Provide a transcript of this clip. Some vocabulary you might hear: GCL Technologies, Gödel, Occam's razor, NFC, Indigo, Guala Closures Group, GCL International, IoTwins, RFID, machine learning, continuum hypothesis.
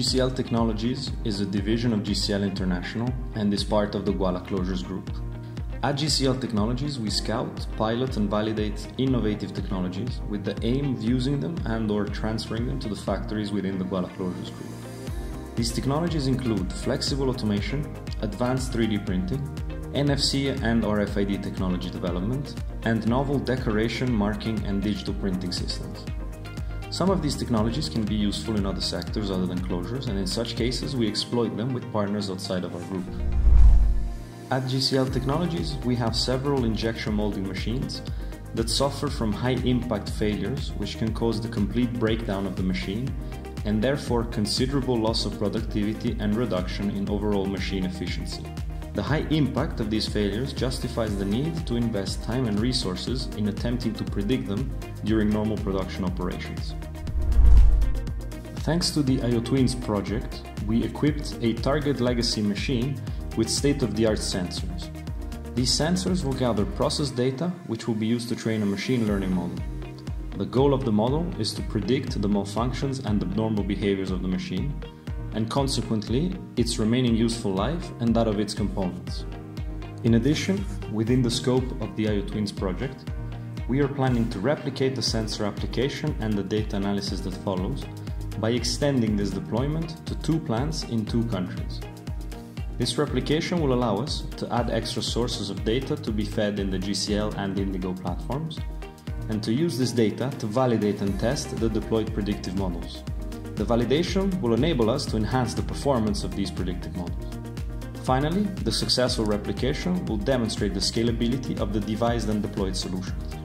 GCL Technologies is a division of GCL International and is part of the Guala Closures Group. At GCL Technologies, we scout, pilot and validate innovative technologies with the aim of using them and or transferring them to the factories within the Guala Closures Group. These technologies include flexible automation, advanced 3D printing, NFC and RFID technology development, and novel decoration, marking and digital printing systems. Some of these technologies can be useful in other sectors other than closures, and in such cases we exploit them with partners outside of our group. At GCL Technologies, we have several injection molding machines that suffer from high-impact failures, which can cause the complete breakdown of the machine and therefore considerable loss of productivity and reduction in overall machine efficiency. The high impact of these failures justifies the need to invest time and resources in attempting to predict them during normal production operations. Thanks to the IoTwins project, we equipped a target legacy machine with state-of-the-art sensors. These sensors will gather process data which will be used to train a machine learning model. The goal of the model is to predict the malfunctions and abnormal behaviors of the machine, and consequently its remaining useful life and that of its components. In addition, within the scope of the IoTwins project, we are planning to replicate the sensor application and the data analysis that follows by extending this deployment to 2 plants in 2 countries. This replication will allow us to add extra sources of data to be fed in the GCL and Indigo platforms, and to use this data to validate and test the deployed predictive models. The validation will enable us to enhance the performance of these predictive models. Finally, the successful replication will demonstrate the scalability of the devised and deployed solutions.